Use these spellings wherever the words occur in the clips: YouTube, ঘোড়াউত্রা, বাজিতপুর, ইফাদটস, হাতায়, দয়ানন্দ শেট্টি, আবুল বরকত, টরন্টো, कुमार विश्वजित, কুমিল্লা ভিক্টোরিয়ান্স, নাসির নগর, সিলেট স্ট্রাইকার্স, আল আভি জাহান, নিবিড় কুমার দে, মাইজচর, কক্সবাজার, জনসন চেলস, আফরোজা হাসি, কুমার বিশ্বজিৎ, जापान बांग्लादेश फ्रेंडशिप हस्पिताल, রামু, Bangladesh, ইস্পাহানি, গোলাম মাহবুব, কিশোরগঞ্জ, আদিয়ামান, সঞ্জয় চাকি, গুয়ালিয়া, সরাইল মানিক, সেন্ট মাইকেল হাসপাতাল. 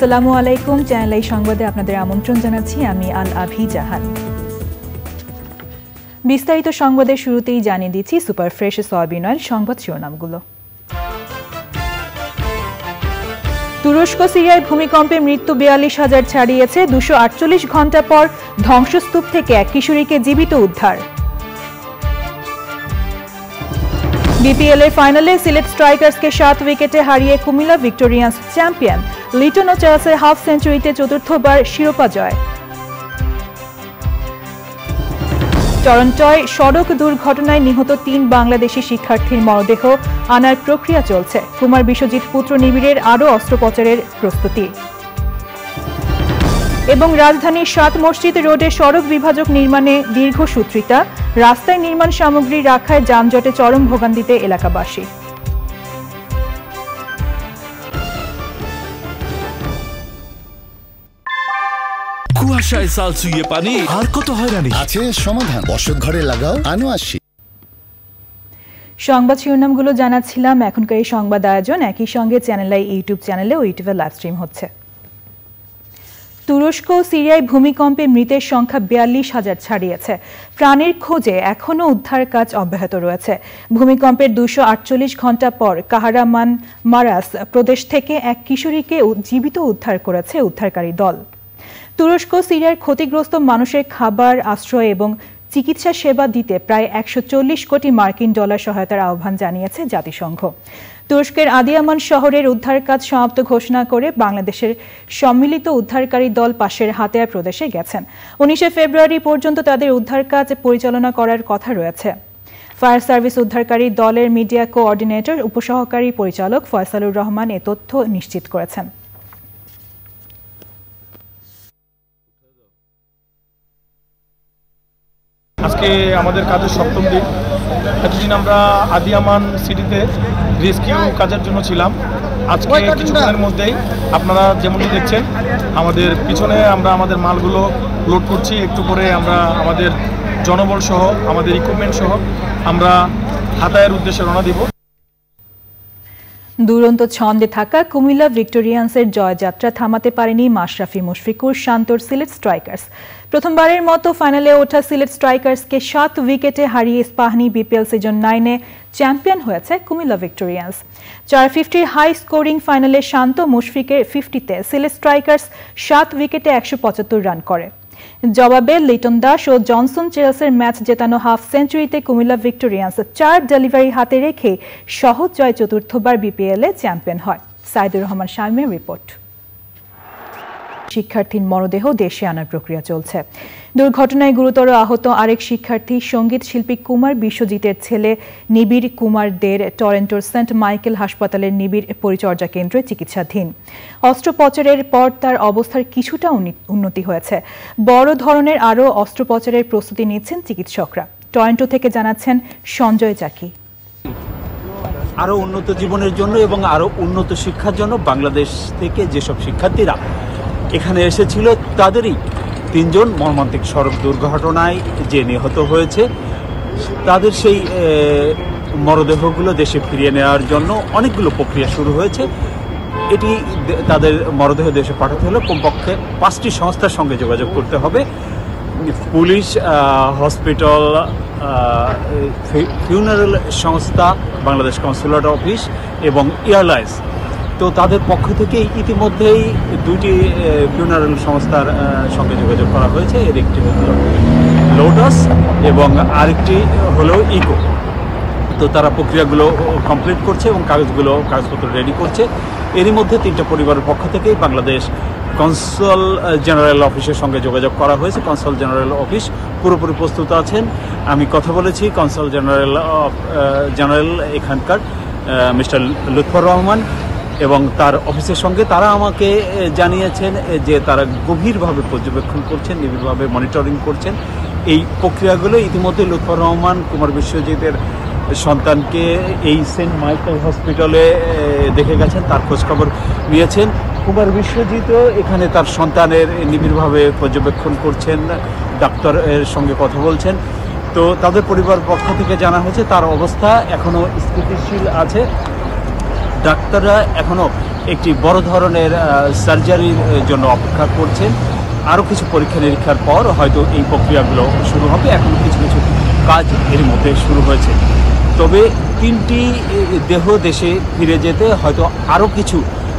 আসসালামু আলাইকুম চ্যানেল এই সংবাদে আপনাদের আমন্ত্রণ জানাচ্ছি আমি আল আভি জাহান বিস্তারিত সংবাদের শুরুতেই জানিয়ে দিচ্ছি সুপার ফ্রেশ সয়াবিন অয়েল সংবাদ শিরোনামগুলো তুরস্ক সিরিয়ায় ভূমিকম্পে মৃত্যু 42000 ছাড়িয়েছে 248 ঘন্টা পর ধ্বংসস্তূপ থেকে এক কিশোরীকে জীবিত উদ্ধার बीपीएल फाइनले सिलेट स्ट्राइकार्स के 7 विकेटे हारिए कुमिल्ला ভিক্টোরিয়ান্স चैम्पियन लिटन चार्सर हाफ सेंचुरीते चतुर्थ बार शिरोपा जय टरंटोय सड़क दुर्घटनाय निहत 3 बांग्लादेशी शिक्षार्थीर मृतदेह आनार प्रक्रिया चलछे कुमार विश्वजित पुत्र निबिड़ेर आरो अस्त्रोपचारेर प्रस्तुति एबं राजधानीर सात मस्जिद रोडे सड़क विभाजक निर्माणे दीर्घसूत्रिता रास्ताय निर्माण सामग्री रखाय जामजटे चरम भोगान्तिते एलाकाबासी कुआशाय सालसुये पानी आर कत हयरानी आछे समाधान बर्षा घरे लागाओ आनोआशी সংবাদ শিরোনামগুলো জানাছিলাম এখনকার এই সংবাদ আয়োজন একই সঙ্গে চ্যানেলাই ইউটিউব চ্যানেলে ও ইউটিউবে লাইভ স্ট্রিম হচ্ছে তুরস্ক সিরিয়ায় ভূমিকম্পে মৃতের সংখ্যা 42000 ছাড়িয়েছে প্রাণের খোঁজে এখনো উদ্ধার কাজ অব্যাহত রয়েছে ভূমিকম্পের 248 ঘন্টা পর কাহরামান মারাস প্রদেশ থেকে এক কিশোরীকে জীবিত উদ্ধার করেছে উদ্ধারকারী দল তুরস্ক সিরিয়ার ক্ষতিগ্রস্ত মানুষের খাবার আশ্রয় এবং চিকিৎসা সেবা দিতে প্রায় 140 কোটি মার্কিন ডলার সহায়তার আহ্বান জানিয়েছে জাতিসংঘ তুরস্কের আদিয়ামান শহরের উদ্ধার কাজ সমাপ্ত ঘোষণা করে বাংলাদেশের সম্মিলিত উদ্ধারকারী দল পাশের হাতিয়া প্রদেশে গেছেন 19 ফেব্রুয়ারি পর্যন্ত তাদের উদ্ধার কাজ পরিচালনা করার কথা রয়েছে ফায়ার সার্ভিস উদ্ধারকারী দলের মিডিয়া কোঅর্ডিনেটর উপসহকারী পরিচালক ফয়সালুর রহমান এই তথ্য নিশ্চিত করেছেন আজকে আমাদের কাজের সপ্তম দিন এতদিন আমরা আদিয়ামান সিটিতে রেস্কিউ কাজের জন্য ছিলাম আজকে কিছুক্ষণের মধ্যেই আপনারা যেমনটি দেখছেন আমাদের পিছনে আমরা আমাদের মালগুলো লোড করছি একটু পরে আমরা আমাদের জনবল সহ আমাদের ইকুইপমেন্ট সহ আমরা হাতায়ের উদ্দেশ্যে রওনা দিব দুরন্ত ছন্দে থাকা কুমিল্লা ভিক্টোরিয়ান্সের জয়যাত্রা থামাতে পারেনি মাশরাফি মুশফিকুর শান্তর সিলেট স্ট্রাইকার্স প্রথমবারের মতো ফাইনালে ওঠা সিলেট স্ট্রাইকার্সকে 7 উইকেটে হারিয়ে ইস্পাহানি বিপিএল সিজন 9 এ চ্যাম্পিয়ন হয়েছে কুমিল্লা ভিক্টোরিয়ান্স 450 হাই স্কোরিং ফাইনালে শান্ত মুশফিকের 50 তে সিলেট স্ট্রাইকার্স 7 উইকেটে 175 রান করে জবাবে লিটন দাস ও জনসন চেলসের ম্যাচ জেতানো হাফ সেঞ্চুরিতে কুমিল্লা ভিক্টোরিয়ান্স 4 ডেলিভারি হাতে রেখে সহজ জয় চতুর্থবার বিপিএল এ চ্যাম্পিয়ন হয় সাইদুর রহমান শামীমের রিপোর্ট শিক্ষার্থীর মরদেহ দেশে আনার প্রক্রিয়া চলছে দুর্ঘটনায় গুরুতর আহত আরেক শিক্ষার্থী সঙ্গীত শিল্পী কুমার বিশ্বজিতের ছেলে নিবিড় কুমার দের টরন্টোর সেন্ট মাইকেল হাসপাতালের নিবিড় পরিচর্যা কেন্দ্রে চিকিৎসাধীন অস্ত্রোপচারের পর তার অবস্থার কিছুটা উন্নতি হয়েছে বড় ধরনের আরও অস্ত্রোপচারের প্রস্তুতি নিচ্ছেন চিকিৎসকরা টরন্টো থেকে জানাচ্ছেন সঞ্জয় চাকি আরও উন্নত জীবনের জন্য এবং আরও উন্নত শিক্ষার জন্য বাংলাদেশ থেকে যেসব শিক্ষার্থীরা এখানে এসেছিল তাদেরই 3 জন মর্মান্তিক সড়ক দুর্ঘটনায় যে নিহত হয়েছে তাদের সেই মরদেহগুলো দেশে ফিরিয়ে নেওয়ার জন্য অনেকগুলো প্রক্রিয়া শুরু হয়েছে এটি তাদের মরদেহ দেশে পাঠাতে হলে কমপক্ষে 5টি সংস্থার সঙ্গে যোগাযোগ করতে হবে পুলিশ হসপিটাল ফিউনারেল সংস্থা বাংলাদেশ কনস্যুলেট অফিস এবং এয়ারলাইন্স তো তাদের পক্ষ থেকে ইতিমধ্যেই 2টি ফিউনারেল সংস্থার সঙ্গে যোগাযোগ করা হয়েছে এর একটি হলো লোটাস এবং আরেকটি হলো ইকো তো তারা প্রক্রিয়াগুলো কমপ্লিট করছে এবং কাগজপত্র রেডি করছে এরই মধ্যে 3টা পরিবারের পক্ষ থেকেই বাংলাদেশ কনসাল জেনারেল অফিসের সঙ্গে যোগাযোগ করা হয়েছে কনসাল জেনারেল অফিস পুরোপুরি প্রস্তুত আছেন আমি কথা বলেছি কনসাল জেনারেল এখানকার মিস্টার লুৎফর রহমান এবং তার অফিসের সঙ্গে তারা আমাকে জানিয়েছেন যে তারা গভীরভাবে পর্যবেক্ষণ করছেন নিবিড়ভাবে মনিটরিং করছেন এই প্রক্রিয়াগুলো ইতিমধ্যে লুৎফর রহমান কুমার বিশ্বজিতের সন্তানকে এই সেন্ট মাইকেল হসপিটালে দেখে গেছেন তার খোঁজখবর নিয়েছেন কুমার বিশ্বজিতও এখানে তার সন্তানের নিবিড়ভাবে পর্যবেক্ষণ করছেন ডাক্তারের সঙ্গে কথা বলছেন তো তাদের পরিবার পক্ষ থেকে জানা হয়েছে তার অবস্থা এখনও স্থিতিশীল আছে ডাক্তাররা এখনও एक बड़ो धरनेर सार्जारिर जोन्नो अपेक्षा करछेन। आरो किछु परीक्षा निरीक्षार पर हयतो एई प्रक्रियागुलो शुरू होबे। एखन किछु किछु काज एर मध्ये शुरू हयेछे, तबे तीनटी देह देशे फिरे जेते हयतो आरो किछु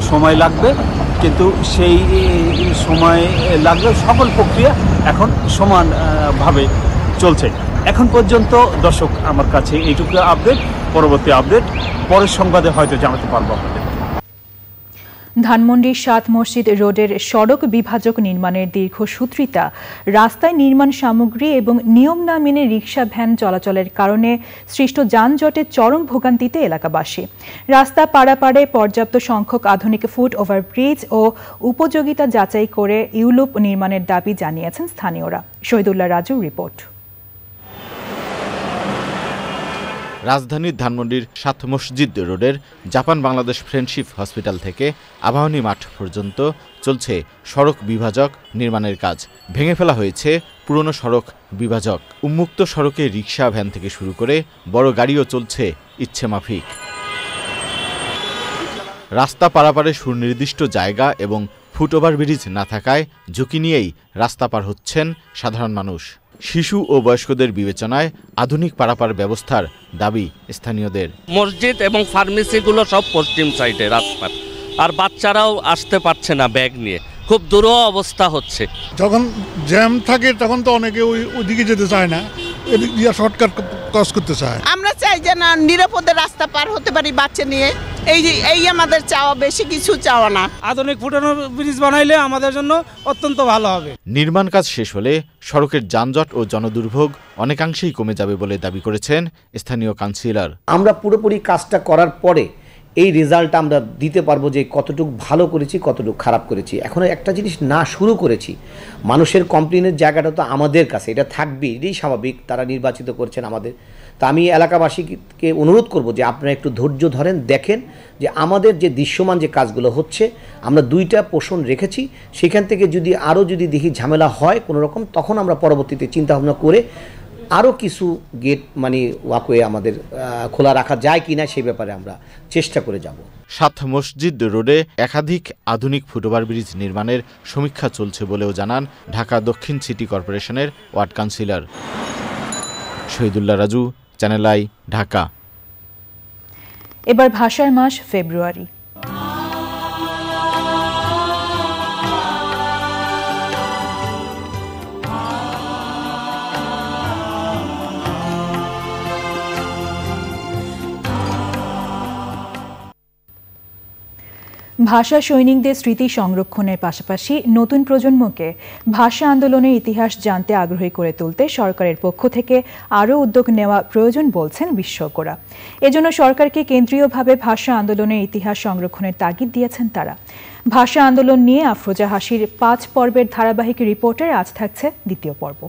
समय लागबे, किन्तु सेई समय लागले सकल प्रक्रिया एखन समान भावे चलछे। एखन पर्यन्त दर्शक आमार काछे एइटुकु आपडेट। परवर्ती आपडेट परेर संबादे हयतो जानाते पारबो। धानमंडी सात मस्जिद रोडের सड़क विभाजक निर्माणের दीर्घसूत्रिता, रास्ताয় निर्माण सामग्री এবং नियम ना মেনে रिक्शा ভ্যান চলাচলের কারণে সৃষ্ট যানজটে চরম ভোগান্তিতে এলাকাবাসী। রাস্তা পারাপারে পর্যাপ্ত সংখ্যক আধুনিক ফুট ওভারব্রিজ ও উপযোগিতা যাচাই করে ইউলুপ নির্মাণের দাবি জানিয়েছেন স্থানীয়রা। শহীদুল্লাহ রাজু রিপোর্ট। राजधानी धानमंडीर सात मस्जिद रोडের जापान बांग्लादेश फ्रेंडशिप हस्पिताल थेके आबाहनी माठ पर्यन्त चलছে सड़क विभाजक निर्माणের কাজ। ভেঙে ফেলা হয়েছে পুরনো সড়ক বিভাজক। উন্মুক্ত সড়কে রিকশা ভ্যান থেকে শুরু করে বড় গাড়িও চলছে ইচ্ছেমাফিক। রাস্তা পারাপারে সুনির্দিষ্ট জায়গা এবং ফুটওভার ব্রিজ না থাকায় ঝুঁকি নিয়েই রাস্তা পার হচ্ছেন সাধারণ মানুষ। শিশু ও বয়স্কদের বিবেচনায় আধুনিক পারাপার ব্যবস্থার দাবি স্থানীয়দের। মসজিদ এবং ফার্মেসিগুলো সব পশ্চিম সাইডে রাস্তার, আর বাচ্চারাও আসতে পারছে না ব্যাগ নিয়ে, খুব দুরূহ অবস্থা হচ্ছে। যখন জ্যাম থাকে তখন তো অনেকে ওইদিকে যেতে চায় না, এদিক দিয়ে শর্টকাট ক্রস করতে চায়। আমরা চাই যে না নিরাপদে রাস্তা পার হতে পারি বাচ্চা নিয়ে, এই আমাদের চাওয়া, বেশি কিছু চাওয়া না। আধুনিক ফুটানোর ব্রিজ বানাইলে আমাদের জন্য অত্যন্ত ভালো হবে। নির্মাণ কাজ শেষ হলে সড়কের যানজট ও জনদুর্ভোগ অনেকাংশেই কমে যাবে বলে দাবি করেছেন স্থানীয় কাউন্সিলর। আমরা পুরোপুরি কাজটা করার পরে এই রেজাল্ট আমরা দিতে পারবো যে কতটুকু ভালো করেছি কতটুকু খারাপ করেছি। এখনো একটা জিনিস না শুরু করেছি, মানুষের কমপ্লেনের জায়গাটা তো আমাদের কাছে, এটা থাকবে, এটাই স্বাভাবিক। তারা নির্বাচিত করছেন আমাদের। তা আমি এলাকাবাসীকে অনুরোধ করব যে আপনারা একটু ধৈর্য ধরেন, দেখেন যে আমাদের যে দৃশ্যমান যে কাজগুলো হচ্ছে, আমরা দুইটা পোষণ রেখেছি, সেখান থেকে যদি আরও যদি দেখি ঝামেলা হয় কোনো রকম, তখন আমরা পরবর্তীতে চিন্তাভাবনা করে আরও কিছু গেট মানে ওয়াকওয়ে আমাদের খোলা রাখা যায় কিনা সেই ব্যাপারে আমরা চেষ্টা করে যাব। সাত মসজিদ রোডে একাধিক আধুনিক ফুটওভার ব্রিজ নির্মাণের সমীক্ষা চলছে বলেও জানান ঢাকা দক্ষিণ সিটি কর্পোরেশনের ward councillor. Shahidullah Raju, channel I, Dhaka. এবার ভাষার মাস ফেব্রুয়ারি। ভাষা সৈনিকদের স্মৃতি সংরক্ষণের পাশাপাশি নতুন প্রজন্মকে ভাষা আন্দোলনের ইতিহাস জানতে আগ্রহী করে তুলতে সরকারের পক্ষ থেকে আরও উদ্যোগ নেওয়া প্রয়োজন বলছেন বিশেষজ্ঞরা। এজন্য সরকারকে কেন্দ্রীয়ভাবে ভাষা আন্দোলনের ইতিহাস সংরক্ষণের তাগিদ দিয়েছেন তারা। ভাষা আন্দোলন নিয়ে আফরোজা হাসির 5 পর্বের ধারাবাহিক রিপোর্টের আজ থাকছে 2য় পর্ব।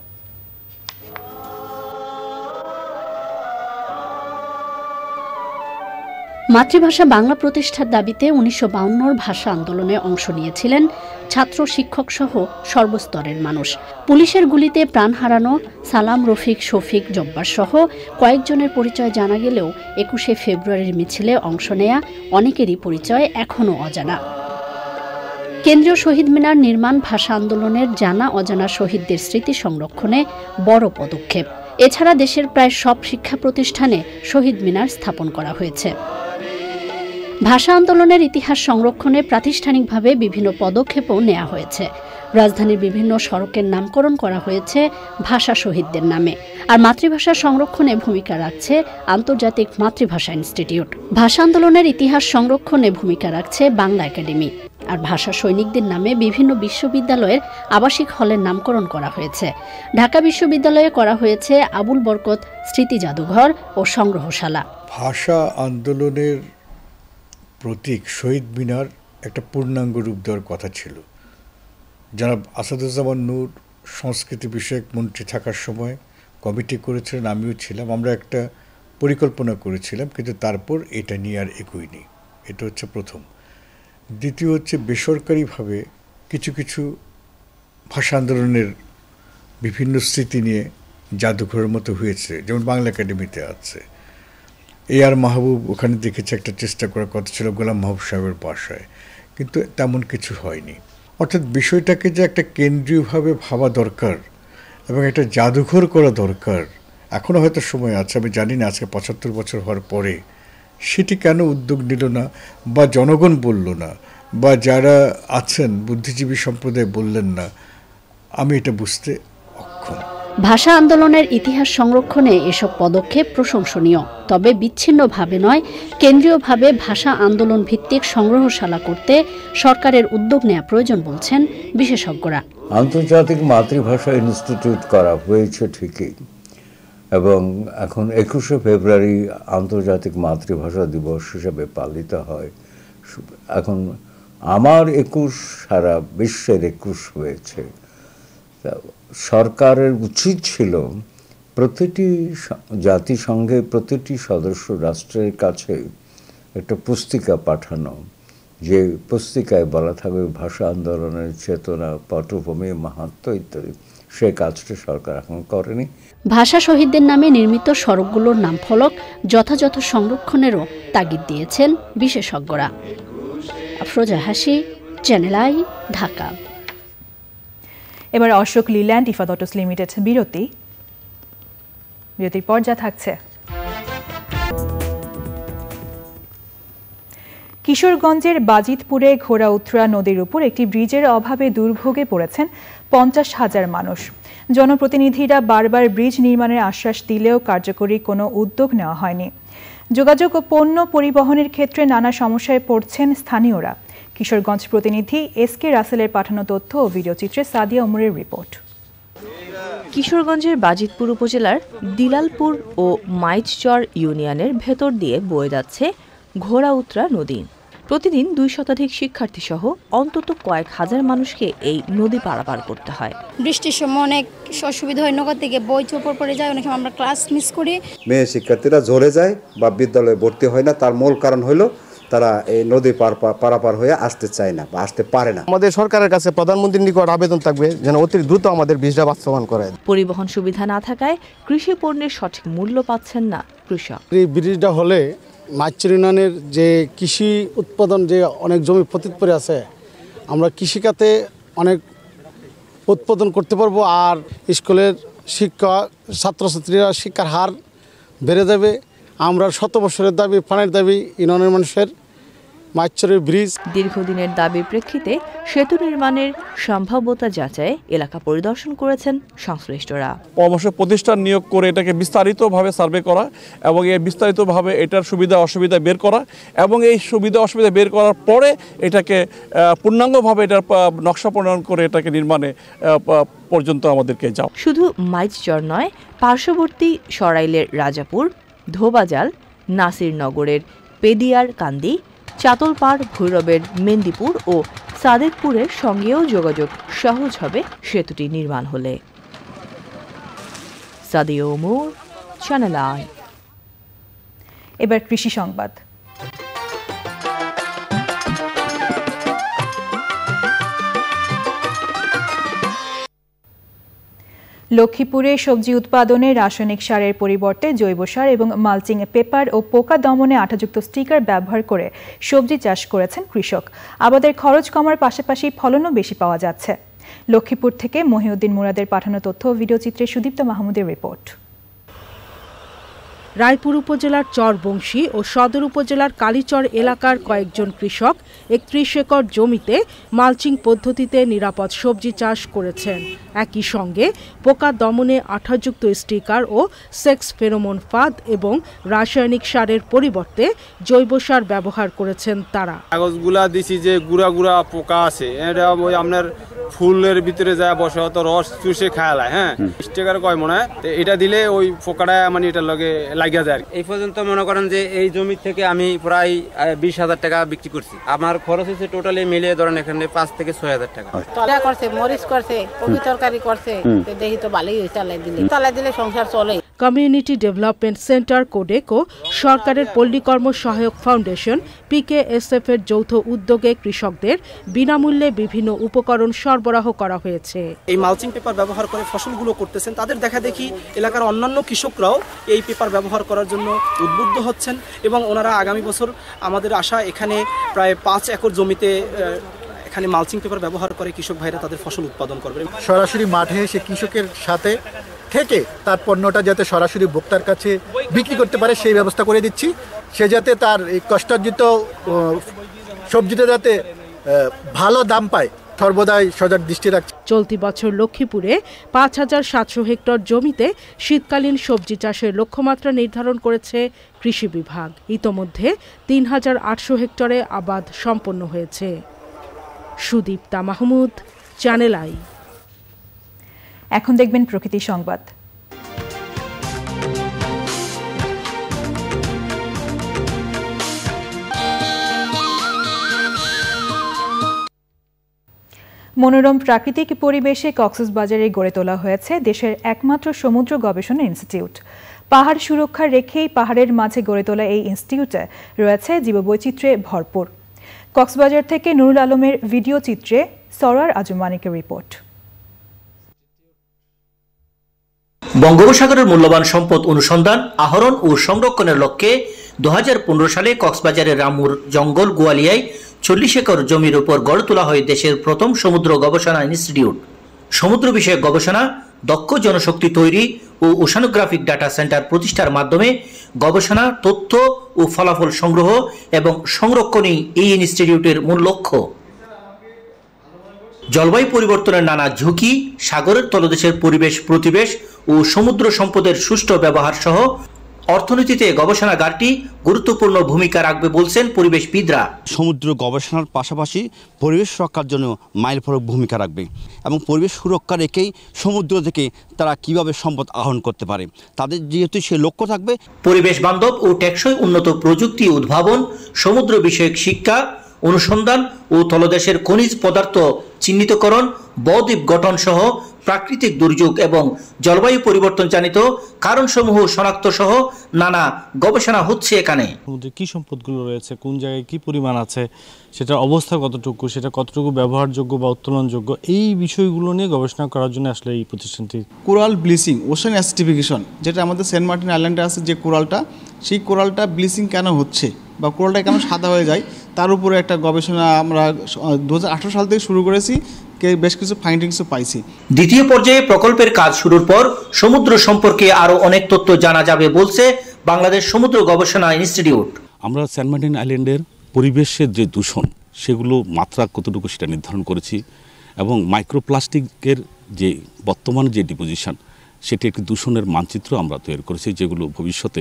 মাতৃভাষা বাংলা প্রতিষ্ঠার দাবিতে 1952-র ভাষা আন্দোলনে অংশ নিয়েছিলেন ছাত্র, শিক্ষক সহ সর্বস্তরের মানুষ। পুলিশের গুলিতে প্রাণ হারানো সালাম, রফিক, শফিক, জব্বার সহ কয়েকজনের পরিচয় জানা গেলেও 21শে ফেব্রুয়ারির মিছিলে অংশ নেয়া অনেকেরই পরিচয় এখনও অজানা। কেন্দ্রীয় শহীদ মিনার নির্মাণ ভাষা আন্দোলনের জানা অজানা শহীদদের স্মৃতি সংরক্ষণে বড় পদক্ষেপ। এছাড়া দেশের প্রায় সব শিক্ষা প্রতিষ্ঠানে শহীদ মিনার স্থাপন করা হয়েছে। ভাষা আন্দোলনের ইতিহাস সংরক্ষণে প্রাতিষ্ঠানিকভাবে বিভিন্ন পদক্ষেপও নেওয়া হয়েছে। রাজধানীর বিভিন্ন সড়কের নামকরণ করা হয়েছে ভাষা শহীদদের নামে, আর মাতৃভাষা সংরক্ষণে ভূমিকা রাখছে আন্তর্জাতিক মাতৃভাষা ইনস্টিটিউট। ভাষা আন্দোলনের ইতিহাস সংরক্ষণে ভূমিকা রাখছে বাংলা একাডেমি, আর ভাষা সৈনিকদের নামে বিভিন্ন বিশ্ববিদ্যালয়ের আবাসিক হলের নামকরণ করা হয়েছে। ঢাকা বিশ্ববিদ্যালয়ে করা হয়েছে আবুল বরকত স্মৃতি জাদুঘর ও সংগ্রহশালা। ভাষা আন্দোলনের প্রতীক শহীদ মিনার একটা পূর্ণাঙ্গ রূপ দেওয়ার কথা ছিল। জনাব আসাদুজ্জামান নূর সংস্কৃতি বিষয়ক মন্ত্রী থাকার সময় কমিটি করেছিলেন, আমিও ছিলাম। আমরা একটা পরিকল্পনা করেছিলাম, কিন্তু তারপর এটা নিয়ে আর এগোয়নি। এটা হচ্ছে প্রথম। দ্বিতীয় হচ্ছে বেসরকারিভাবে কিছু কিছু ভাষা আন্দোলনের বিভিন্ন স্মৃতি নিয়ে জাদুঘরের মতো হয়েছে, যেমন বাংলা একাডেমিতে আছে। এআর মাহবুব ওখানে দেখেছে একটা চেষ্টা করার কথা ছিল গোলাম মাহবুব সাহেবের বাসায়, কিন্তু তেমন কিছু হয়নি। অর্থাৎ বিষয়টাকে যে একটা কেন্দ্রীয়ভাবে ভাবা দরকার এবং একটা জাদুঘর করা দরকার, এখনও হয়তো সময় আছে, আমি জানি না আজকে ৭৫ বছর হওয়ার পরে সেটি কেন উদ্যোগ নিল না বা জনগণ বলল না বা যারা আছেন বুদ্ধিজীবী সম্প্রদায় বললেন না, আমি এটা বুঝতে অক্ষম। ভাষা আন্দোলনের ইতিহাস সংরক্ষণে এসব পদক্ষেপ প্রশংসনীয়, তবে বিচ্ছিন্নভাবে নয়, কেন্দ্রীয়ভাবে ভাষা আন্দোলন ভিত্তিক সংগ্রহশালা করতে সরকারের উদ্যোগ নেওয়া প্রয়োজন বলছেন বিশেষজ্ঞরা। আন্তর্জাতিক মাতৃভাষা ইনস্টিটিউট করা হয়েছে ঠিকই, এবং এখন ২১শে ফেব্রুয়ারি আন্তর্জাতিক মাতৃভাষা দিবস হিসেবে পালিত হয়। এখন আমার ২১ সারা বিশ্বের ২১ হয়েছে। সরকারের উচিত ছিল প্রতিটি জাতিসংঘে প্রতিটি সদস্য রাষ্ট্রের কাছে একটা পুস্তিকা পাঠানো, যে পুস্তিকায় বলা থাকবে ভাষা আন্দোলনের চেতনা, পটভূমি, মাহাত্ম্য ইত্যাদি। সে কাজটি সরকার এখন করেনি। ভাষা শহীদদের নামে নির্মিত সড়কগুলোর নামফলক যথাযথ সংরক্ষণেরও তাগিদ দিয়েছেন বিশেষজ্ঞরা। আফরোজা হাসি, চ্যানেল আই, ঢাকা। এবার অশোক লিল্যান্ড ইফাদটস লিমিটেড বিরতির পর যা থাকছে। কিশোরগঞ্জের বাজিতপুরে ঘোড়াউত্রা নদীর উপর একটি ব্রিজের অভাবে দুর্ভোগে পড়েছেন ৫০,০০০ মানুষ। জনপ্রতিনিধিরা বারবার ব্রিজ নির্মাণের আশ্বাস দিলেও কার্যকরী কোনো উদ্যোগ নেওয়া হয়নি। যোগাযোগ ও পণ্য পরিবহনের ক্ষেত্রে নানা সমস্যায় পড়ছেন স্থানীয়রা। কিশোরগঞ্জ প্রতিনিধি এসকে রাসেলের পাঠানো তথ্য ও ভিডিওচিত্রে সাদিয়া উমরের রিপোর্ট। কিশোরগঞ্জের বাজিতপুর উপজেলার দিলালপুর ও মাইজচর ইউনিয়নের ভেতর দিয়ে বয়ে যাচ্ছে ঘোড়াউত্রা নদী। প্রতিদিন ২ শতাধিক শিক্ষার্থী সহ অন্তত কয়েক হাজার মানুষকে এই নদী পারাপার করতে হয়। বৃষ্টির সময় অনেক অসুবিধা হয়, নৌকা থেকে বই চোপড় পড়ে যায়, অনেক সময় আমরা ক্লাস মিস করি। মেয়ে শিক্ষার্থীরা ঝরে যায় বা বিদ্যালয়ে ভর্তি হয় না, তার মূল কারণ হলো তারা এই নদী পারাপার হয়ে আসতে চায় না বা আসতে পারে না। আমাদের সরকারের কাছে প্রধানমন্ত্রীর নিকট আবেদন থাকবে যেন অতি দ্রুত আমাদের ভিসা বাস্তবায়ন করে। পরিবহন সুবিধা না থাকায় কৃষি পণ্যের সঠিক মূল্য পাচ্ছেন না কৃষক। এই ব্রিজটা হলে মাছরিনানের যে কৃষি উৎপাদন, যে অনেক জমি পতিত পড়ে আছে, আমরা কৃষিখাতে অনেক উৎপাদন করতে পারবো। আর স্কুলের শিক্ষা ছাত্রছাত্রীরা শিক্ষার হার বেড়ে যাবে। আমরা ১০০ বছরের দাবি, পানির দাবি ইউনিয়নের মানুষের, মাইচরের ব্রিজ। দীর্ঘদিনের দাবির প্রেক্ষিতে সেতু নির্মাণের সম্ভাব্যতা যাচাই এলাকা পরিদর্শন করেছেন সংশ্লিষ্টরা। অবশ্য প্রতিষ্ঠান নিয়োগ করে এটাকে বিস্তারিতভাবে সার্ভে করা এবং এই বিস্তারিতভাবে এটার সুবিধা অসুবিধা বের করা এবং এই সুবিধা অসুবিধা বের করার পরে এটাকে পূর্ণাঙ্গভাবে এটার নকশা প্রণয়ন করে এটাকে নির্মাণে পর্যন্ত আমাদেরকে যাও। শুধু মাইজচর নয়, পার্শ্ববর্তী সরাইলের রাজাপুর, ধোবাজাল, নাসির নগরের পেডিয়্যার, কান্দি, চাতলপাড়, ভৈরবের মেন্দিপুর ও সাদেকপুরের সঙ্গেও যোগাযোগ সহজ হবে সেতুটি নির্মাণ হলে। এবার কৃষি সংবাদ। লক্ষ্মীপুরে সবজি উৎপাদনে রাসায়নিক সারের পরিবর্তে জৈব সার এবং মালচিং পেপার ও পোকা দমনে আঠাযুক্ত স্টিকার ব্যবহার করে সবজি চাষ করেছেন কৃষক। আবাদের খরচ কমার পাশাপাশি ফলনও বেশি পাওয়া যাচ্ছে। লক্ষ্মীপুর থেকে মহিউদ্দিন মুরাদের পাঠানো তথ্য ভিডিওচিত্রে সুদীপ্ত মাহমুদের রিপোর্ট। রায়পুর উপজেলার চরবংশী ও সদর উপজেলার কালীচর এলাকার কয়েকজন কৃষক ৩১ একর জমিতে মালচিং পদ্ধতিতে নিরাপদ সবজি চাষ করেছেন। একই সঙ্গে পোকা দমনে আঠাযুক্ত স্টিকার ও সেক্স ফেরোমন ফাঁদ এবং রাসায়নিক সারের পরিবর্তে জৈব সার ব্যবহার করেছেন তারা। কাগজগুলা দিছি যে গুড়া গুড়া পোকা আছে, এটা ওই আপনার ফুলের ভিতরে যায় বসে, হয়তো রস চুষে খায়। হ্যাঁ, স্টিকার কয় মনে হয় এটা দিলে ওই পোকাটা মানে এটার লগে লাগিয়ে যায়। এই পর্যন্ত মনে করেন যে এই জমি থেকে আমি প্রায় ২০,০০০ টাকা বিক্রি করছি। আমার খরচ হচ্ছে টোটালি মিলিয়ে ধরেন এখানে ৫ থেকে ৬,০০০ টাকা। তলা করছে, মরিচ করছে, কপি তরকারি করছে, দেখি তো ভালোই হয়েছে। তলায় দিলে সংসার চলে। कम्युनिटी डेवलपमेंट सेंटर कोडेको सरकारेर पल्लीकर्म सहायक फाउंडेशन PKSF-এর যৌথ उद्योगे कृषकदेर बिनामूल्ये विभिन्न उपकरण सरबराह करा हयेছে। এই মালচিং পেপার ব্যবহার করে ফসলগুলো করতেছেন তাদের দেখা দেখি এলাকার অন্যান্য কৃষকরাও এই পেপার ব্যবহার করার জন্য উদ্বুদ্ধ হচ্ছেন এবং ওনারা আগামী বছর আমাদের আশা এখানে প্রায় 5 একর জমিতে এখানে মালচিং পেপার ব্যবহার করে কৃষক ভাইরা তাদের ফসল উৎপাদন করবে। সরাসরি মাঠে এসে কৃষকের সাথে থেকে তার পণ্যটা যাতে সরাসরি ভোক্তার কাছে বিক্রি করতে পারে সেই ব্যবস্থা করে দিচ্ছি। সে যাতে তার এই কষ্টার্জিত সবজিটা যাতে ভালো দাম পায় সর্বদাই সজাগ দৃষ্টি রাখছি। চলতি বছর লক্ষ্মীপুরে ৫,৭০০ হেক্টর জমিতে শীতকালীন সবজি চাষের লক্ষ্যমাত্রা নির্ধারণ করেছে কৃষি বিভাগ। ইতোমধ্যে ৩,৮০০ হেক্টরে আবাদ সম্পন্ন হয়েছে। Sudipta Mahmud, channel I. এখন দেখবেন প্রকৃতি সংবাদ। মনোরম প্রাকৃতিক পরিবেশে কক্সবাজারে গড়ে তোলা হয়েছে দেশের একমাত্র সমুদ্র গবেষণা ইনস্টিটিউট। পাহাড় সুরক্ষা রেখেই পাহাড়ের মাঝে গড়ে তোলা এই ইনস্টিটিউটে রয়েছে জীববৈচিত্র্যে ভরপুর। কক্সবাজার থেকে নুরুল আলমের ভিডিও চিত্রে সরাইল মানিকের রিপোর্ট। বঙ্গোপসাগরের মূল্যবান সম্পদ অনুসন্ধান, আহরণ ও সংরক্ষণের লক্ষ্যে ২০১৫ সালে কক্সবাজারের রামুর জঙ্গল গুয়ালিয়ায় ৪০ একর জমির উপর গড়ে তোলা হয় দেশের প্রথম সমুদ্র গবেষণা ইনস্টিটিউট। সমুদ্র বিষয়ক গবেষণা, দক্ষ জনশক্তি তৈরি ও ওশানোগ্রাফিক ডাটা সেন্টার প্রতিষ্ঠার মাধ্যমে গবেষণা, তথ্য ও ফলাফল সংগ্রহ এবং সংরক্ষণই এই ইনস্টিটিউটের মূল লক্ষ্য। জলবায়ু পরিবর্তনের নানা ঝুঁকি, সাগরের তলদেশের পরিবেশ প্রতিবেশ ও সমুদ্র সম্পদের সুষ্ঠু ব্যবহার সহ অর্থনীতিতে গবেষণাগারটি গুরুত্বপূর্ণ ভূমিকা রাখবে বলছেন পরিবেশবিদরা। সমুদ্র গবেষণার পাশাপাশি পরিবেশ রক্ষার জন্য মাইলফলক ভূমিকা রাখবে এবং পরিবেশ সুরক্ষা রেখেই সমুদ্র থেকে তারা কিভাবে সম্পদ আহরণ করতে পারে তাদের যেহেতু সে লক্ষ্য থাকবে। পরিবেশ বান্ধব ও টেকসই উন্নত প্রযুক্তি উদ্ভাবন, সমুদ্র বিষয়ক শিক্ষা, অনুসন্ধান ও তলদেশের খনিজ পদার্থ চিহ্নিতকরণ, বদ্বীপ গঠন সহ প্রাকৃতিক দুর্যোগ এবং জলবায়ু পরিবর্তন জনিত কারণসমূহ শনাক্ত সহ নানা গবেষণা হচ্ছে এখানে। কি সম্পদগুলো রয়েছে, কোন জায়গায় কি পরিমাণ আছে, সেটার অবস্থা কতটুকু, সেটা কতটুকু ব্যবহারযোগ্য বা উত্তোলনযোগ্য, এই বিষয়গুলো নিয়ে গবেষণা করার জন্য আসলে এই প্রতিষ্ঠানটি। কোরাল ব্লিচিং, ওশান অ্যাসিডিফিকেশন, যেটা আমাদের সেন্ট মার্টিন আইল্যান্ডে আছে যে কোরালটা, সেই কোরালটা ব্লিচিং কেন হচ্ছে বা কোরালটা কেন সাদা হয়ে যায় তার উপরে একটা গবেষণা আমরা ২০১৮ সাল থেকে শুরু করেছি। বেশ কিছু ফাইন্ডিংসও পাইছি। দ্বিতীয় পর্যায়ে প্রকল্পের কাজ শুরুর পর সমুদ্র সম্পর্কে আরো অনেক তথ্য জানা যাবে বলছে বাংলাদেশ সমুদ্র গবেষণা ইনস্টিটিউট। আমরা সেন্ট মার্টিন আইল্যান্ডের পরিবেশের যে দূষণ সেগুলো মাত্রা কতটুকু সেটা নির্ধারণ করেছি এবং মাইক্রোপ্লাস্টিকের যে বর্তমান যে ডিপোজিশন সেটি একটি দূষণের মানচিত্র আমরা তৈরি করেছি, যেগুলো ভবিষ্যতে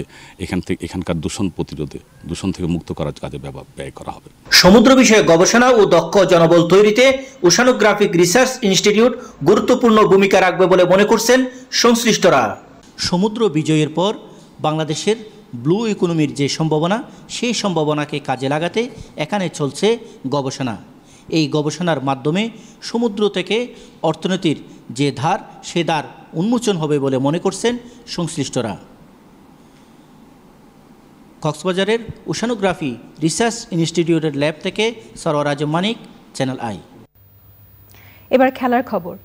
এখানকার দূষণ প্রতিরোধে দূষণ থেকে মুক্ত করার কাজে ব্যয় করা হবে। সমুদ্র বিষয়ে গবেষণা ও দক্ষ জনবল তৈরিতে ওশানোগ্রাফিক রিসার্চ ইনস্টিটিউট গুরুত্বপূর্ণ ভূমিকা রাখবে বলে মনে করছেন সংশ্লিষ্টরা। সমুদ্র বিজয়ের পর বাংলাদেশের ব্লু ইকোনমির যে সম্ভাবনা, সেই সম্ভাবনাকে কাজে লাগাতে এখানে চলছে গবেষণা। এই গবেষণার মাধ্যমে সমুদ্র থেকে অর্থনীতির যে ধার, সে ধার উন্মোচন হবে বলে মনে করছেন সংশ্লিষ্টরা। কক্সবাজারের ওশানোগ্রাফি রিসার্চ ইনস্টিটিউটের ল্যাব থেকে সরাইল মানিক, চ্যানেল আই। এবার খেলার খবর।